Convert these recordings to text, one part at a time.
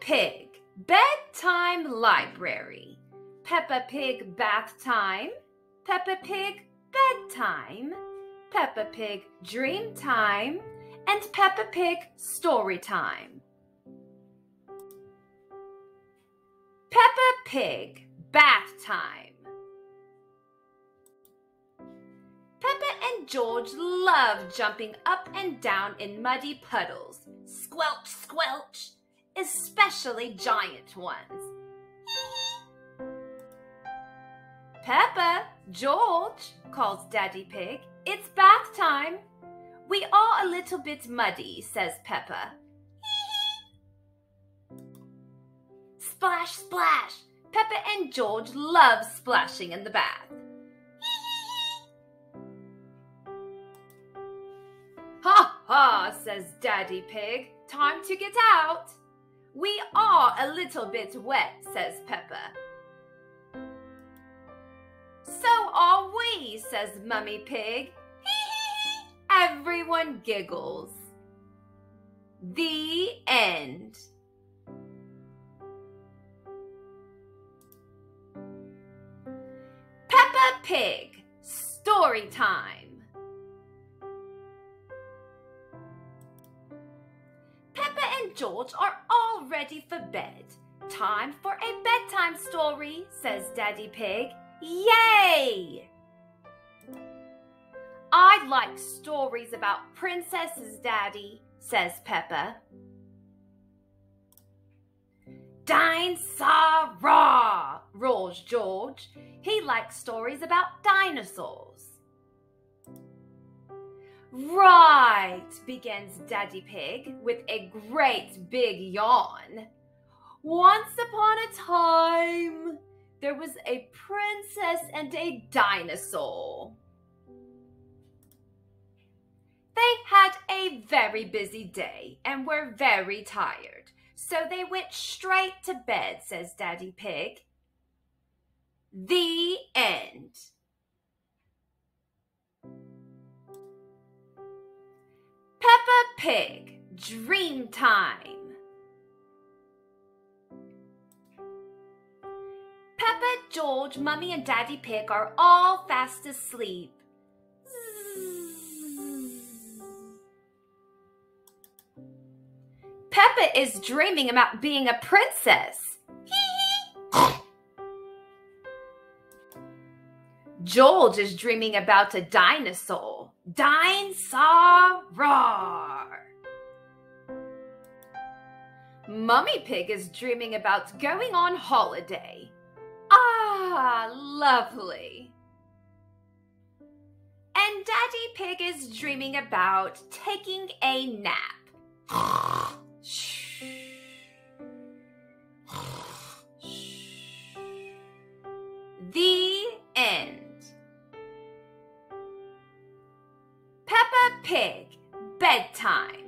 Pig Bedtime Library. Peppa Pig Bath Time, Peppa Pig Bedtime, Peppa Pig Dream Time, and Peppa Pig Story Time. Peppa Pig Bath Time. Peppa and George love jumping up and down in muddy puddles. Squelch, squelch, especially giant ones. Peppa, George, calls Daddy Pig. It's bath time. We are a little bit muddy, says Peppa. Splash, splash. Peppa and George love splashing in the bath. Ha ha, says Daddy Pig. Time to get out. We are a little bit wet, says Peppa. So are we, says Mummy Pig. Everyone giggles. The end. Peppa Pig Story Time. Peppa and George are all ready for bed. Time for a bedtime story, says Daddy Pig. Yay! I like stories about princesses, Daddy, says Peppa. Dine-sa-ra, roars George. He likes stories about dinosaurs. Right, begins Daddy Pig with a great big yawn. Once upon a time, there was a princess and a dinosaur. They had a very busy day and were very tired, so they went straight to bed, says Daddy Pig. The end. Peppa Pig Dream Time. Peppa, George, Mummy, and Daddy Pig are all fast asleep. Peppa is dreaming about being a princess. George is dreaming about a dinosaur. Dine-sa-ra. Mummy Pig is dreaming about going on holiday. Ah, lovely. And Daddy Pig is dreaming about taking a nap. The end. Peppa Pig Bedtime.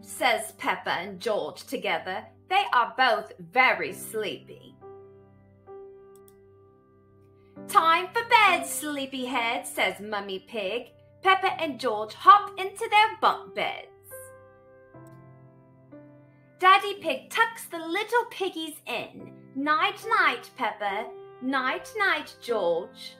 Says Peppa and George together. They are both very sleepy. Time for bed, sleepyhead, says Mummy Pig. Peppa and George hop into their bunk beds. Daddy Pig tucks the little piggies in. Night, night, Peppa. Night, night, George.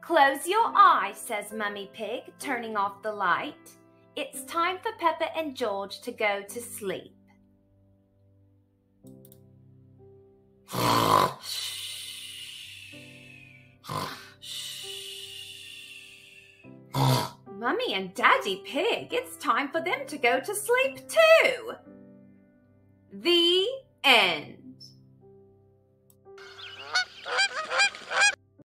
Close your eyes, says Mummy Pig, turning off the light. It's time for Peppa and George to go to sleep. Mummy and Daddy Pig, it's time for them to go to sleep too. The end.